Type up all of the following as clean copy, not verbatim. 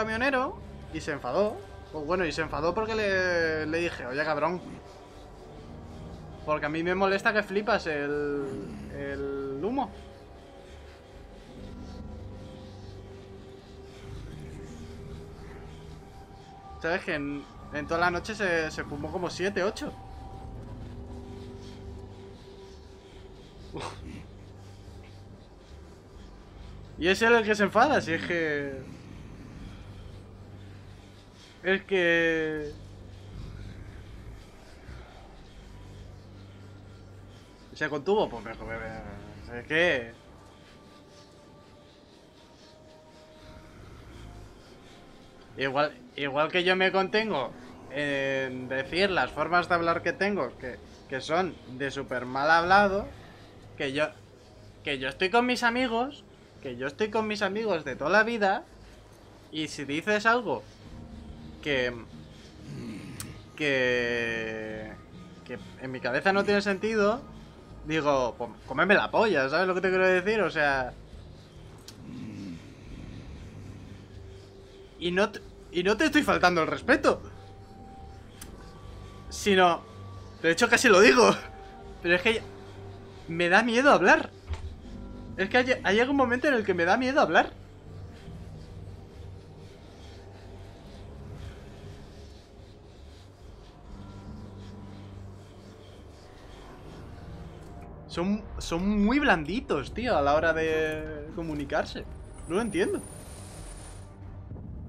camionero y se enfadó. Pues bueno, y se enfadó porque le dije, oye cabrón, porque a mí me molesta que flipas el humo. ¿Sabes que en toda la noche se fumó como 7, 8? Y es él el que se enfada, si es que... Es que... ¿Se contuvo? Pues mejor, es que... Igual que yo me contengo en decir las formas de hablar que tengo, que son de súper mal hablado, que yo estoy con mis amigos, que yo estoy con mis amigos de toda la vida, y si dices algo que en mi cabeza no tiene sentido, digo, pues cómeme la polla, ¿sabes lo que te quiero decir? O sea... Y no te estoy faltando el respeto, sino... De hecho casi lo digo, pero es que me da miedo hablar. Es que hay algún momento en el que me da miedo hablar. Son muy blanditos, tío, a la hora de comunicarse. No lo entiendo.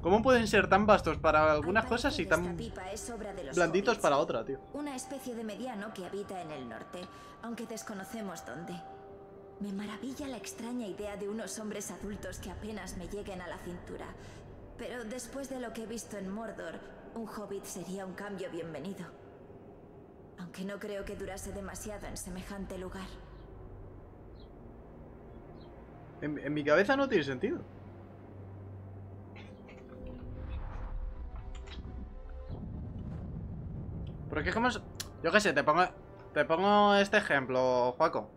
¿Cómo pueden ser tan vastos para algunas cosas y tan blanditos para otra, tío? Una especie de mediano que habita en el norte, aunque desconocemos dónde. Me maravilla la extraña idea de unos hombres adultos que apenas me lleguen a la cintura. Pero después de lo que he visto en Mordor, un hobbit sería un cambio bienvenido. Aunque no creo que durase demasiado en semejante lugar. En mi cabeza no tiene sentido. Porque es como... Yo qué sé, te pongo este ejemplo, Joaco.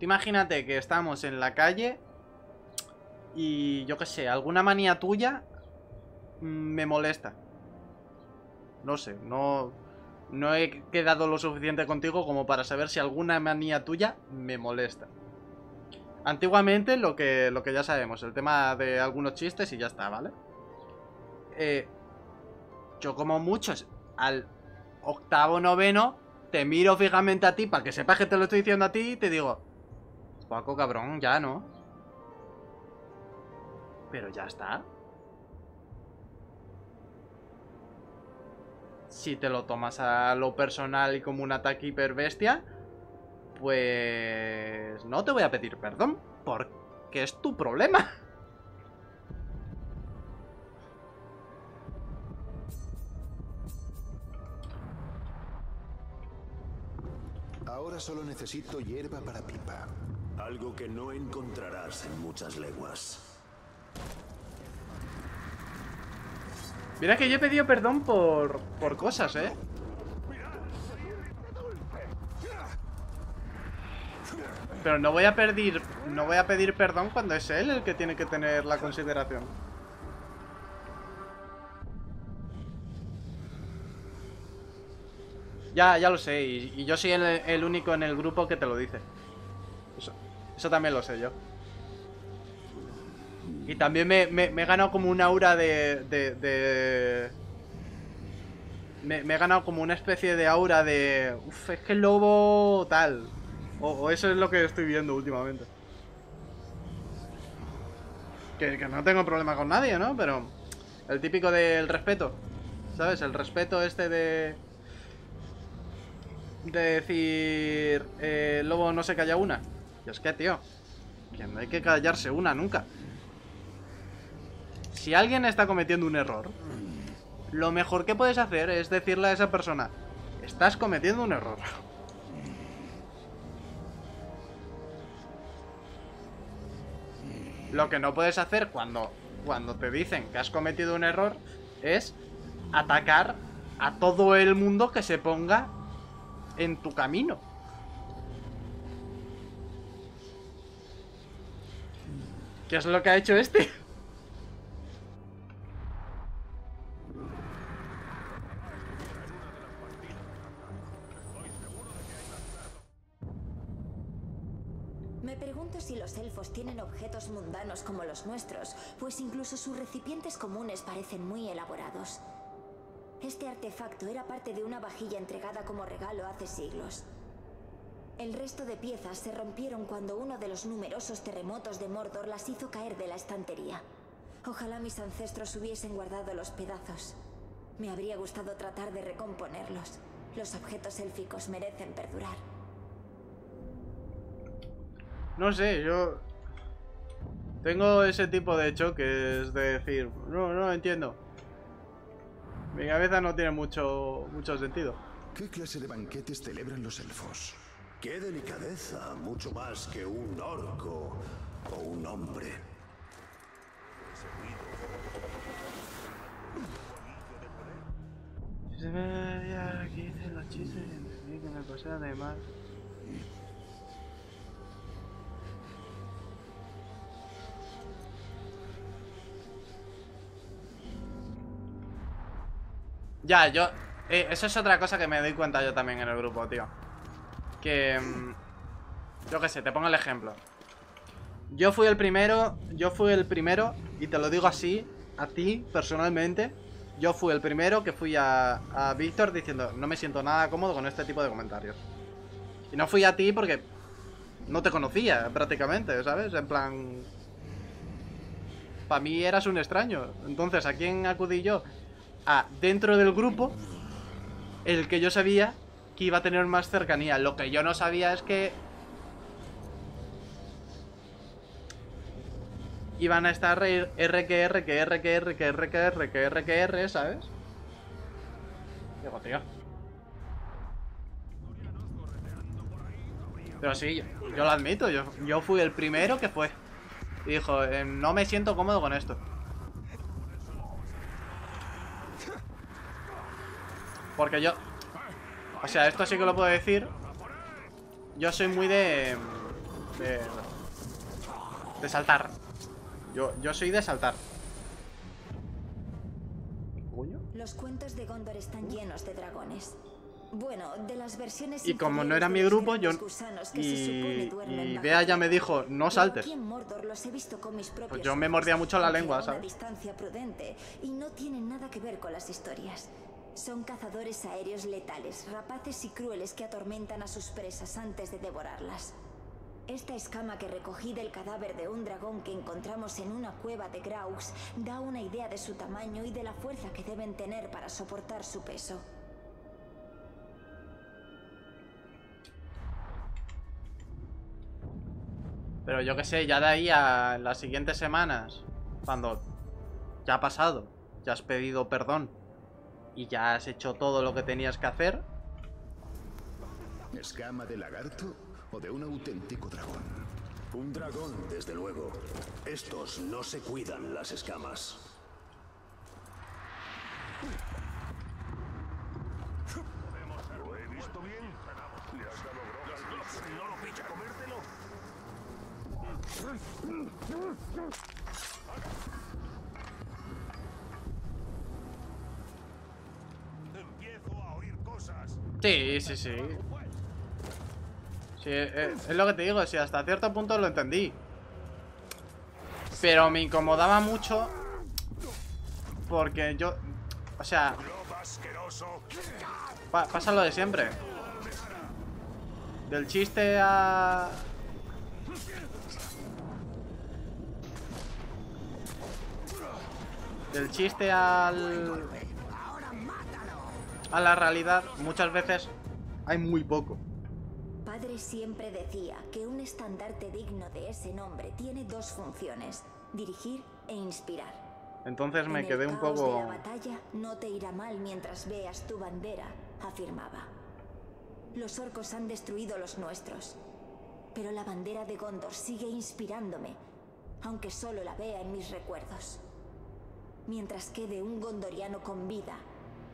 Imagínate que estamos en la calle y yo qué sé, alguna manía tuya me molesta. No sé, no he quedado lo suficiente contigo como para saber si alguna manía tuya me molesta. Antiguamente lo que ya sabemos, el tema de algunos chistes y ya está, ¿vale? Yo como muchos al... octavo, noveno, te miro fijamente a ti para que sepas que te lo estoy diciendo a ti y te digo, Paco, cabrón, ya no. Pero ya está. Si te lo tomas a lo personal y como un ataque hiperbestia, pues no te voy a pedir perdón, porque es tu problema. Ahora solo necesito hierba para pipa. Algo que no encontrarás en muchas leguas. Mira que yo he pedido perdón por cosas, ¿eh? Pero no voy a pedir perdón cuando es él el que tiene que tener la consideración. Ya lo sé, y yo soy el único en el grupo que te lo dice. Eso también lo sé yo. Y también me he ganado como un aura de... Me he ganado como una especie de aura de... Uf, es que el lobo tal. O eso es lo que estoy viendo últimamente. Que no tengo problema con nadie, ¿no? Pero el típico del respeto, ¿sabes? El respeto este de decir, el lobo no se calla una. Y es que, tío, que no hay que callarse una nunca. Si alguien está cometiendo un error, lo mejor que puedes hacer es decirle a esa persona, estás cometiendo un error. Lo que no puedes hacer cuando te dicen que has cometido un error es atacar a todo el mundo que se ponga en tu camino. ¿Qué es lo que ha hecho este? pregunto si los elfos tienen objetos mundanos como los nuestros, pues incluso sus recipientes comunes parecen muy elaborados. Este artefacto era parte de una vajilla entregada como regalo hace siglos. El resto de piezas se rompieron cuando uno de los numerosos terremotos de Mordor las hizo caer de la estantería. Ojalá mis ancestros hubiesen guardado los pedazos. Me habría gustado tratar de recomponerlos. Los objetos élficos merecen perdurar. No sé, yo tengo ese tipo de choques de decir, no entiendo. Mi cabeza no tiene mucho sentido. ¿Qué clase de banquetes celebran los elfos? ¡Qué delicadeza! Mucho más que un orco o un hombre. Se me veía aquí dicen los chistes y entendí que me pasé además. Ya, yo... eso es otra cosa que me doy cuenta yo también en el grupo, tío. Que... yo qué sé, te pongo el ejemplo. Yo fui el primero, y te lo digo así, a ti, personalmente. Yo fui el primero que fui a Víctor diciendo, no me siento nada cómodo con este tipo de comentarios. Y no fui a ti porque no te conocía prácticamente, ¿sabes? En plan... para mí eras un extraño. Entonces, ¿a quién acudí yo? Dentro del grupo, el que yo sabía que iba a tener más cercanía. Lo que yo no sabía es que iban a estar RQR, ¿sabes? Digo, tío. Pero sí, yo lo admito, yo fui el primero que fue. Y dijo, no me siento cómodo con esto. Porque yo... o sea, esto sí que lo puedo decir. Yo soy muy de saltar. Yo soy de saltar. Los cuentos de Gondor están llenos de dragones. Bueno, de las versiones. Y como no era mi grupo, yo... y Bea ya me dijo, no saltes. Pues yo me mordía mucho la lengua, ¿sabes? Distancia prudente y no tienen nada que ver con las historias. Son cazadores aéreos letales, rapaces y crueles que atormentan a sus presas antes de devorarlas. Esta escama que recogí del cadáver de un dragón que encontramos en una cueva de Graux da una idea de su tamaño y de la fuerza que deben tener para soportar su peso. Pero yo qué sé, ya de ahí a las siguientes semanas, cuando ya ha pasado, ya has pedido perdón y ya has hecho todo lo que tenías que hacer. ¿Escama de lagarto o de un auténtico dragón? Un dragón, desde luego. Estos no se cuidan las escamas. ¿Lo he visto bien? ¿Le has dado bromas? ¿No lo pilla comértelo? Sí. Sí, es lo que te digo, sí, hasta cierto punto lo entendí. Pero me incomodaba mucho porque yo... o sea... pasa lo de siempre. Del chiste a... del chiste al... a la realidad, muchas veces hay muy poco. Padre siempre decía que un estandarte digno de ese nombre tiene dos funciones: dirigir e inspirar. Entonces me quedé un poco... en el caos de la batalla no te irá mal mientras veas tu bandera, afirmaba. Los orcos han destruido los nuestros, pero la bandera de Gondor sigue inspirándome, aunque solo la vea en mis recuerdos. Mientras quede un gondoriano con vida,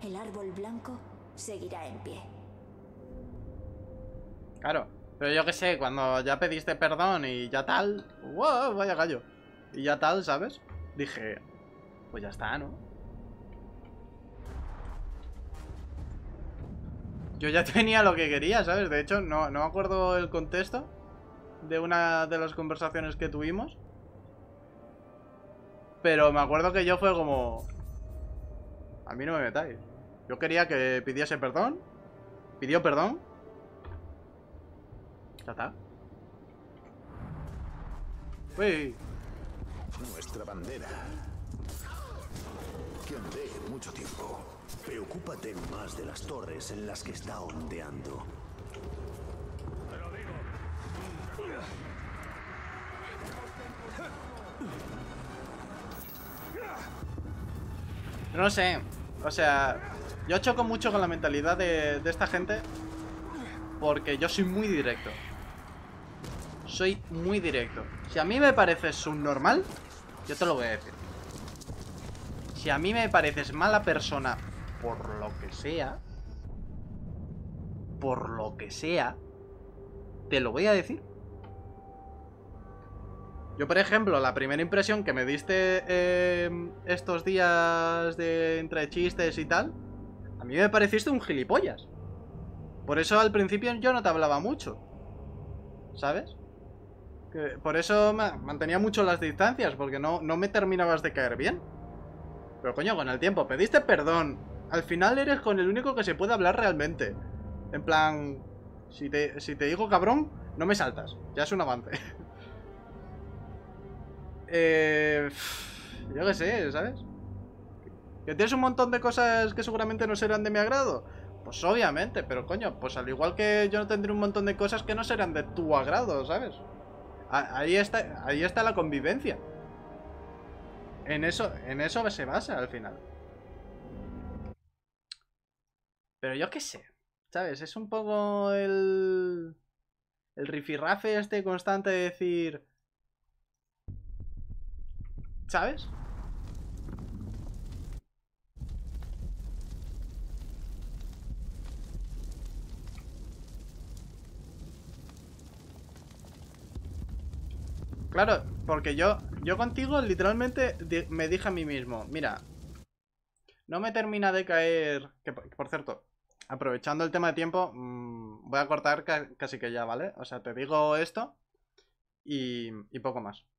el árbol blanco seguirá en pie. Claro, pero yo qué sé, cuando ya pediste perdón y ya tal, wow, vaya gallo, y ya tal, ¿sabes? Dije, pues ya está, ¿no? Yo ya tenía lo que quería, ¿sabes? De hecho, no me acuerdo el contexto de una de las conversaciones que tuvimos. Pero me acuerdo que yo fue como... A mí no me metáis. Yo quería que pidiese perdón. Pidió perdón. Ya está. Uy. Nuestra bandera. Que andé mucho tiempo. Preocúpate más de las torres en las que está ondeando. Te lo digo. No sé. O sea, yo choco mucho con la mentalidad de esta gente. Porque yo soy muy directo. Soy muy directo. Si a mí me pareces subnormal, yo te lo voy a decir. Si a mí me pareces mala persona, por lo que sea, te lo voy a decir. Yo, por ejemplo, la primera impresión que me diste estos días de entre chistes y tal, a mí me pareciste un gilipollas. Por eso al principio yo no te hablaba mucho, ¿sabes? Que por eso mantenía mucho las distancias, porque no me terminabas de caer bien. Pero coño, con el tiempo pediste perdón. Al final eres con el único que se puede hablar realmente. En plan, si te digo cabrón, no me saltas. Ya es un avance. Yo qué sé, ¿sabes? Que tienes un montón de cosas que seguramente no serán de mi agrado. Pues obviamente, pero coño, pues al igual que yo tendré un montón de cosas que no serán de tu agrado, ¿sabes? Ahí está la convivencia. En eso se basa al final. Pero yo qué sé, ¿sabes? Es un poco el rifirrafe este constante de decir... ¿Sabes? Claro, porque yo contigo literalmente me dije a mí mismo, mira, no me termina de caer... Que, por cierto, aprovechando el tema de tiempo, voy a cortar casi que ya, ¿vale? O sea, te digo esto y poco más.